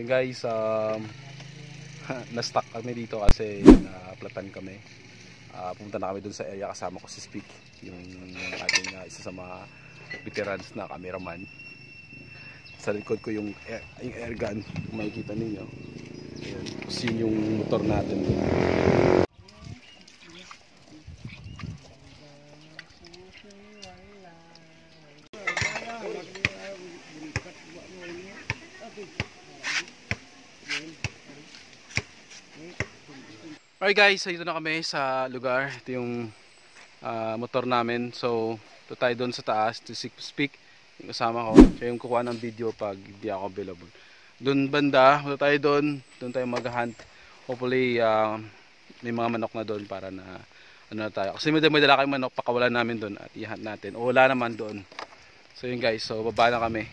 Yan guys, na-stuck kami dito kasi na-platan kami. Pumunta na kami dun sa area, kasama ko si Speak, yung ating isa sa mga veterans na cameraman. Sa likod ko yung air gun, makikita ninyo. Ayan, kusin yung motor natin. Alright guys, dito na kami sa lugar. Ito yung motor namin. So, ito tayo doon sa taas. To Speak, yung kasama ko. Siya yung kukuha ng video pag hindi ako available. Doon banda, ito tayo doon. Doon tayo mag-hunt. Hopefully, may mga manok na doon para na ano na tayo. Kasi may dala kayong manok, pakawalan namin doon at i-hunt natin. O wala naman doon. So yun guys, so baba na kami.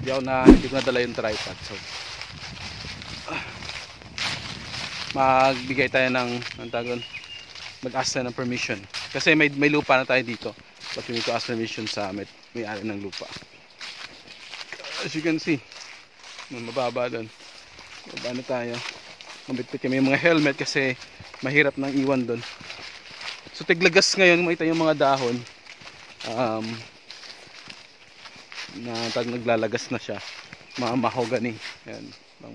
Hindi ko na dala yung tripod. So, magbigay tayo ng mag-ask na ng permission kasi may lupa na tayo dito, but we need to ask permission sa may-ari ng lupa. As you can see, mababa doon, mababa na tayo, mabitbit kami yung mga helmet kasi mahirap nang iwan doon. So tiglagas ngayon, makita yung mga dahon naglalagas na siya, mga mahogany. Ayan,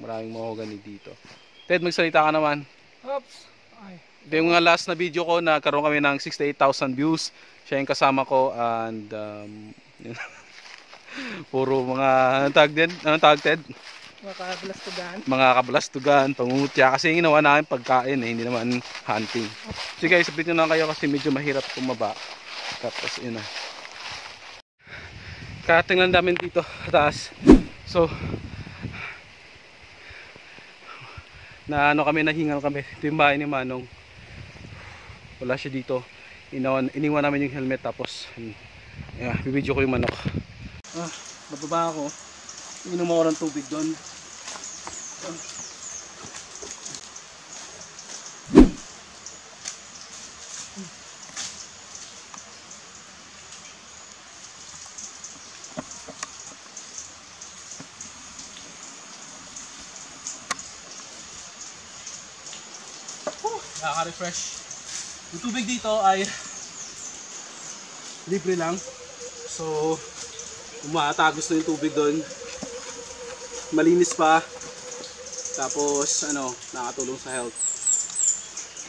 maraming mahogany dito. Ted, magsalita ka naman. Oops. Ay. Yung last na video ko, nagkaroon kami ng 68,000 views. Siya yung kasama ko and puro mga anong tag Ted? Mga kabalastugan. Mga kabalastugan, pangungutya. Kasi yung ginawa namin pagkain eh, hindi naman hunting. So guys, update nyo na kayo kasi medyo mahirap tumaba. Tapos yun na. Karating lang namin dito, taas. So, nahingal kami. Ito yung bahay ni Manong, wala siya dito, iniwan namin yung helmet. Tapos bibidyo ko yung manok. Bababa ako, inom ako ng tubig doon. Nakaka-refresh. Yung tubig dito ay libre lang. So, umatagos na yung tubig doon. Malinis pa. Tapos, nakatulong sa health.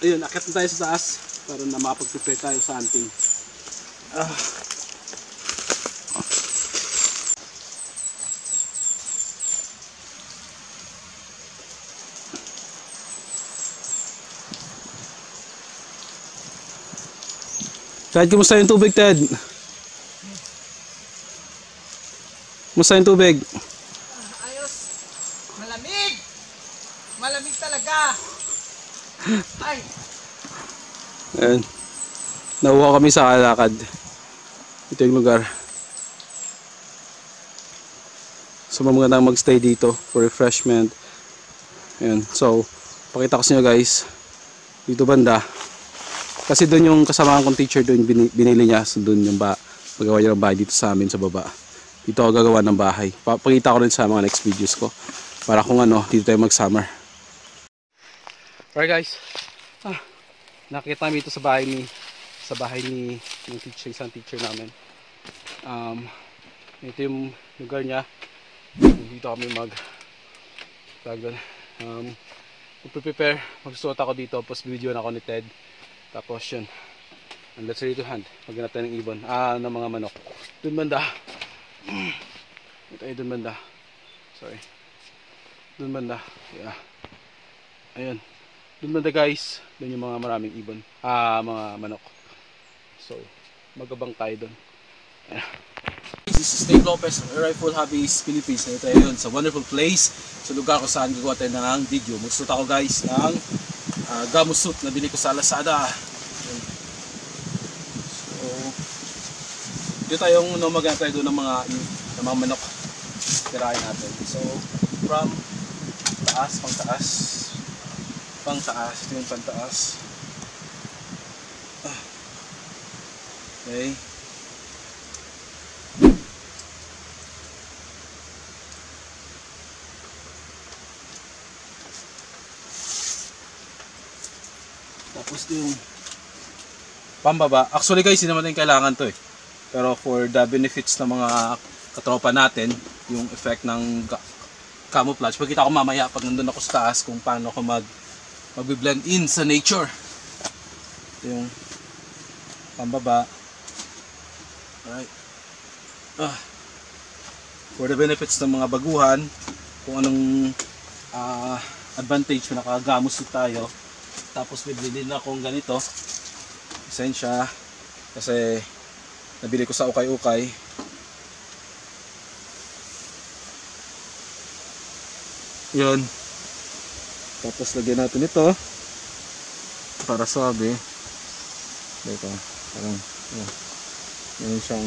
Ayun, akyat na tayo sa taas para na mapag-prepare tayo sa hunting. Ted, kumusta yung tubig, Ted? Kumusta yung tubig? Ayos. Malamig. Malamig talaga. Ay. Ayan. Nauha kami sa kalakad. Ito yung lugar. So, maganda magstay dito for refreshment. Ayan. So, pakita ko sa inyo guys. Dito banda. Kasi doon yung kasama kong teacher, doon binili niya. So doon yung paggawa niya ng bahay dito sa amin sa baba. Dito ako gagawa ng bahay. Pakita ko rin sa mga next videos ko. Para kung dito tayo mag-summer. Alright guys. Nakita namin ito sa bahay ni yung teacher, isang teacher namin. Ito yung lugar niya. Dito kami mag-prepare. Magsusuot ako dito. Tapos video na ako ni Ted. Tapos yun, and let's ready to hunt. Maghanap tayo ng ibon, ng mga manok. Doon banda, doon banda, yeah. Ayan, doon banda guys, doon yung mga maraming ibon, mga manok. So, magabang tayo doon. This is Dave Lopez from Air Rifle Hobbies Philippines. Nandito tayo yun sa wonderful place, sa lugar ko saan gagawa tayo ng video. Magsuot ako guys ng gamo suit na bili ko sa Lazada. So, dito tayong maganda tayo doon ng mga manok. Tirahin natin. So, from taas, pang taas. Ito yung pang taas. Okay. Tapos yung pambaba. Actually guys, hindi naman yung kailangan to eh. Pero for the benefits ng mga katropa natin, yung effect ng camouflage. Pagkita ko mamaya pag nandun ako sa taas kung paano ako magbi-blend in sa nature. Ito yung pambaba. Alright. For the benefits ng mga baguhan, kung anong advantage na nakagamuso tayo. Tapos may bilhin akong ganito. Esensya kasi nabili ko sa ukay-ukay. Yun. Tapos lagyan natin ito para suabe. Dito, parang yun siyang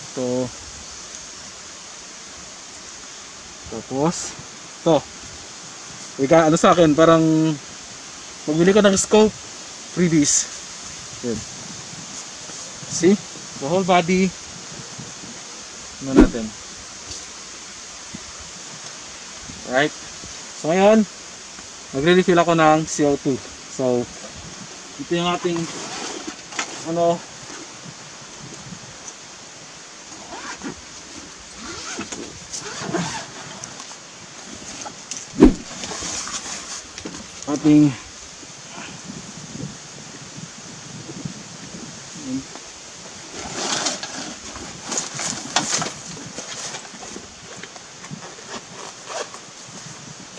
ito. Tapos ito. Ika, ano sa akin, parang magbili ko ng scope freebies. Yun. See? The whole body. Ano natin? Alright. So ngayon, magre-refill ako ng CO2. So, ito yung ating ating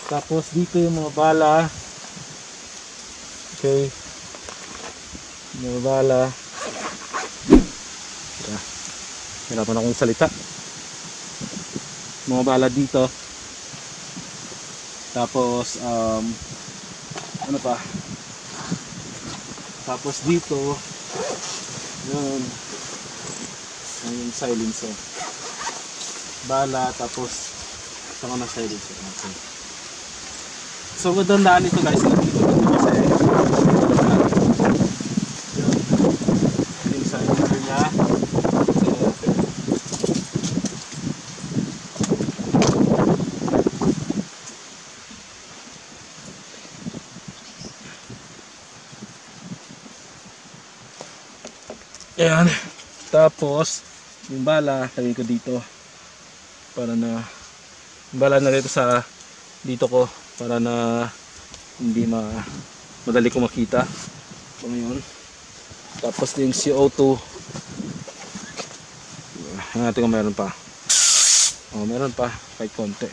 tapos dito yung mga bala. Okay, mga bala. Hirapan akong salita. Mga bala dito. Tapos ano pa? Tapos dito yun yung silencer. Bala, tapos saka na silencer natin. So ganda na nito guys, nakikita niyo kasi yung silencer niya. Ayan. Tapos yung bala, lagay ko dito para na yung bala na dito sa dito ko para na hindi madali ko makita. So ngayon, tapos yung CO2. Hanggang natin kung meron pa. O, meron pa kahit konti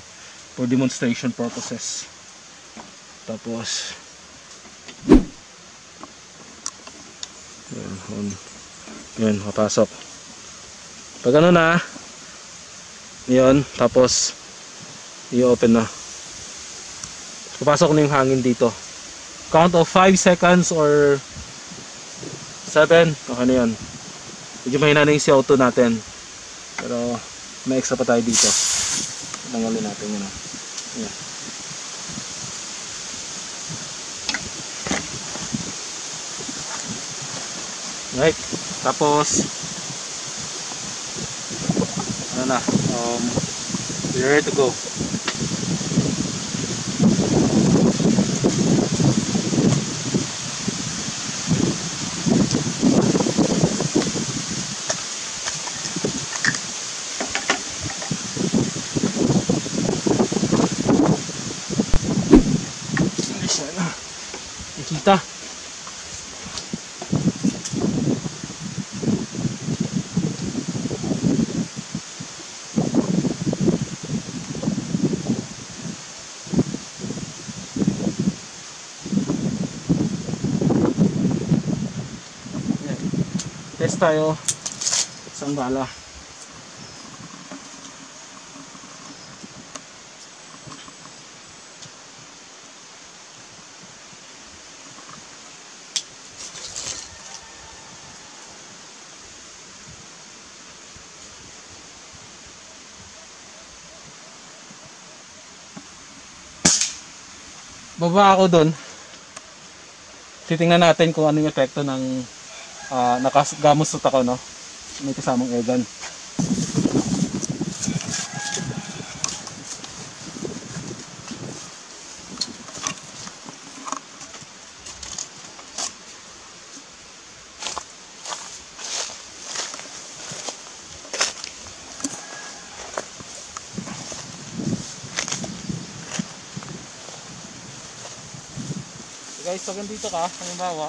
for demonstration purposes. Tapos yun, mapasok pag ano na yun, tapos i-open na. Papasok na yung hangin dito. Count of 5 seconds or 7. Okay na yun. Medyo mahina na yung CO2 natin. Pero may extra pa tayo dito. Tanggalin natin yun. Ayan. Right. Tapos ano na. We're ready to go. Kita. Test tayo isang bala. Baba ako doon. Titingnan natin kung ano yung epekto ng nakagamot ako, no? May kasamang Evan. guys, pag nandito ka, halimbawa,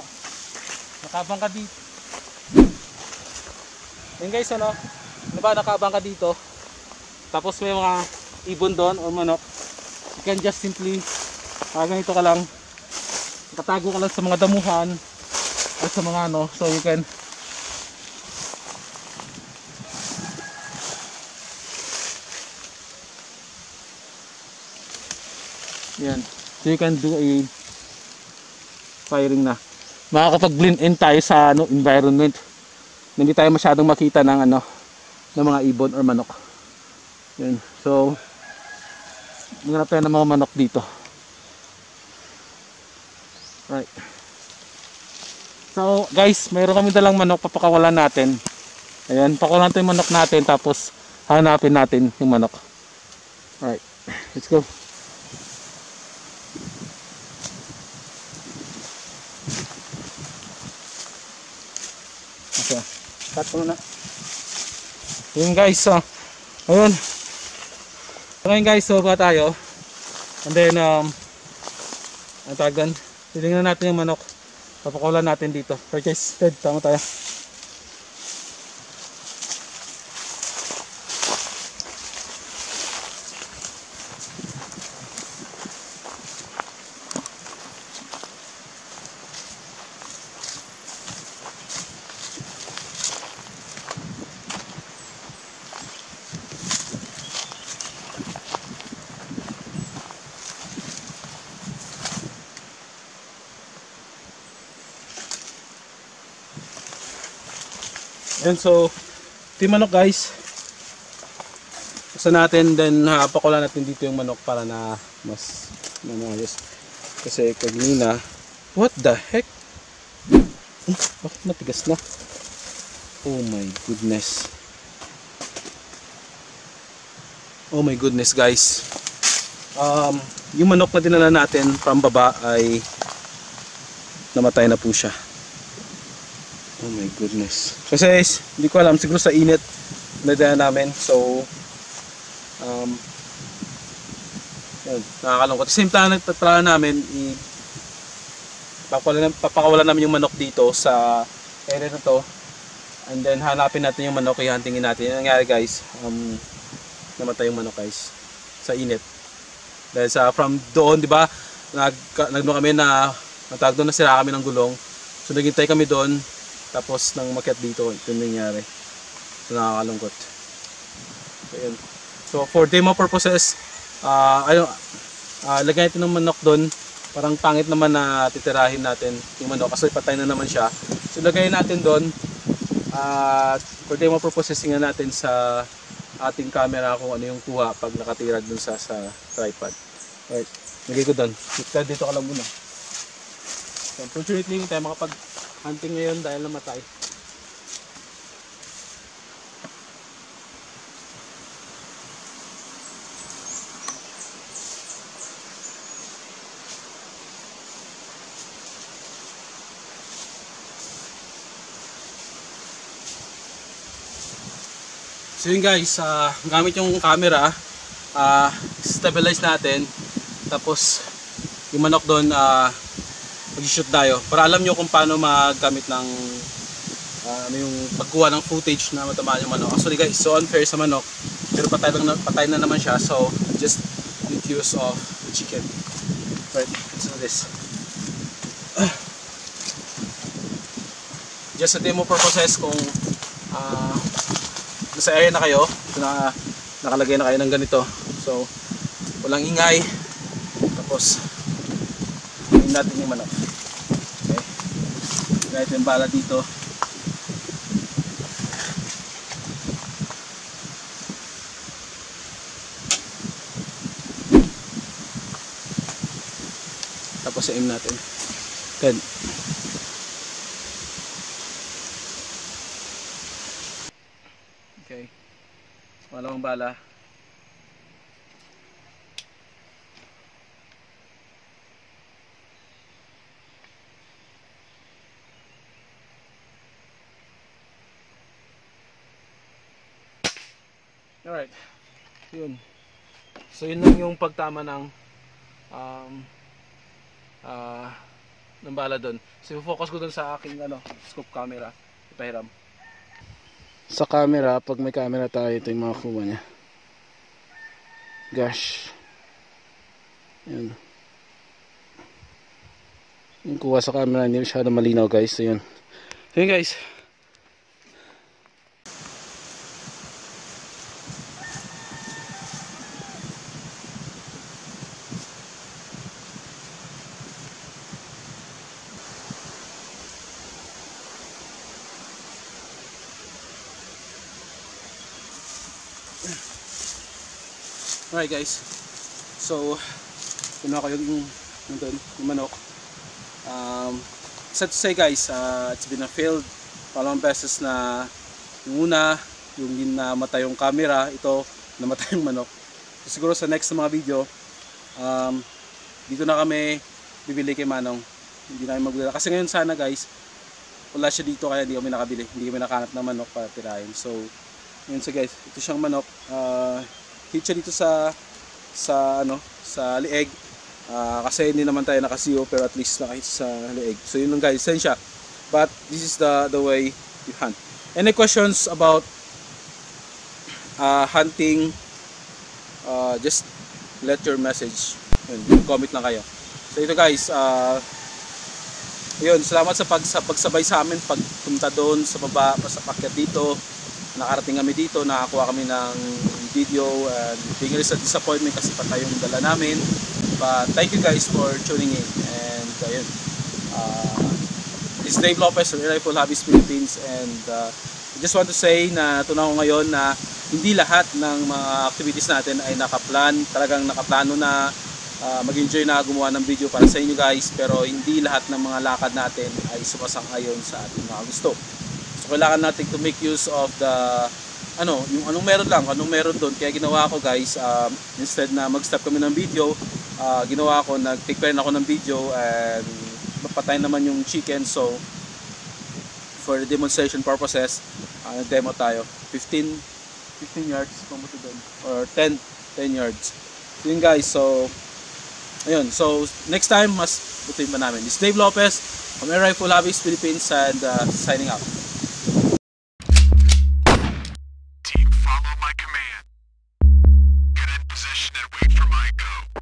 nakabang ka dito. Yan guys, ano? Diba nakabang ka dito? Tapos may mga ibon doon o manok. You can just simply, ganito ka lang. Tatago ka lang sa mga damuhan at sa mga ano. So you can yan. So you can do a firing na. Makakapag-blend in tayo sa ano, environment. Hindi tayo masyadong makita ng ano, ng mga ibon or manok. Yan. So nanganap tayo ng mga manok dito. Right. So guys, mayroon kami dalang manok, papakawalan natin. Ayan, pakawalan natin yung manok natin tapos hanapin natin yung manok. Alright, let's go. Okay, start ko na. Ayun guys, so ayun. Ngayon guys, so ba tayo? And then, atagan. Titingnan natin yung manok. Papakulan natin dito. Purchase, Ted, tama tayo. And so, ito manok guys. Basta natin, then pakulan natin dito yung manok para na mas manayos. Kasi kagnina, what the heck? Bakit matigas na? Oh my goodness. Oh my goodness guys. Yung manok na dinala natin from baba ay namatay na po siya. Oh my goodness. Kasi hindi ko alam, siguro sa init na dyan namin. So yun, nakakalungkot. Same time natala namin papakawalan namin yung manok dito sa area na to. And then hanapin natin yung manok, i-huntingin natin. Yung nangyari guys, namatay yung manok guys sa init. Dahil sa from doon, di ba, nagno kami na natag doon, nasira kami ng gulong. So naghintay kami doon. Tapos nang maket dito, ito nangyari. So nakakalungkot. So, yun. So for demo purposes, lagyan natin ng manok doon. Parang pangit naman na titirahin natin yung manok kasi patay na naman siya. So lagyan natin doon. For demo purposes, tingnan natin sa ating camera kung ano yung kuha pag nakatira doon sa tripod. Alright, lagay ko doon. Dito ka lang muna. So unfortunately, hindi tayo makapag-hunting ngayon dahil namatay. So yun guys, gamit yung camera, stabilize natin. Tapos yung manok doon, mag-shoot tayo para alam nyo kung paano magamit ng yung pagkuha ng footage na matamaan yung manok. Actually guys, so unfair sa manok, pero patay na naman siya, so just make use of the chicken. Right, so this just sa demo purposes, kung nasa area na kayo, so nakalagay na kayo ng ganito, so walang ingay, tapos hangin natin yung manok. Kahit yung bala dito. Tapos aim natin. Good. Okay. Malawang bala. Alright, yun. So yun lang yung pagtama ng ng bala doon. So focus ko doon sa aking scope camera. Ipahiram. Sa camera, pag may camera tayo, ito yung mga kuha niya. Gosh. Ayan. Yung kuha sa camera, hindi masyado malinaw guys. So yun. So yun guys. Alright guys, so puno ko yung manok. Sad to say guys, it's been a failed. Palawang beses na yung una, yung namatay yung camera, ito namatay yung manok. So, siguro sa next na mga video, dito na kami bibili kay Manong. Hindi na kami magbibili. Kasi ngayon sana guys, wala siya dito kaya hindi kami nakabili. Hindi kami nakahanap ng manok para tirahin. So yun so guys, ito siyang manok. Hit siya dito sa leeg, kasi hindi naman tayo naka-CO pero at least nakahit sa leeg. So yun lang guys, send siya. But this is the way you hunt. Any questions about hunting, just let your message. Yun, comment lang kayo. So ito guys, yun, salamat sa pagsabay sa amin, pagpunta doon sa baba, sa pakyat dito. Nakarating kami dito, nakakuha kami ng video and being a disappointment kasi patay yung dala namin, but thank you guys for tuning in. And ayun, it's Dave Lopez from Air Rifle Hobbies Philippines, and I just want to say na tunaw ngayon na hindi lahat ng mga activities natin ay nakaplan, talagang nakaplano na, mag-enjoy na gumawa ng video para sa inyo guys, pero hindi lahat ng mga lakad natin ay sumasang-ayon sa ating mga gusto. So kailangan natin to make use of the anong meron doon. Kaya ginawa ko guys, instead na mag-stop kami ng video, ginawa ko, nag-take pa rin ako ng video and mapatay naman yung chicken. So for the demonstration purposes, nag-demo tayo 15 yards pamuto doon or 10 yards. So yun guys, so ayun, so next time mas butuin pa namin. This is Dave Lopez from Air Rifle Hobbies Philippines, and signing out. Follow my command. Get in position and wait for my go.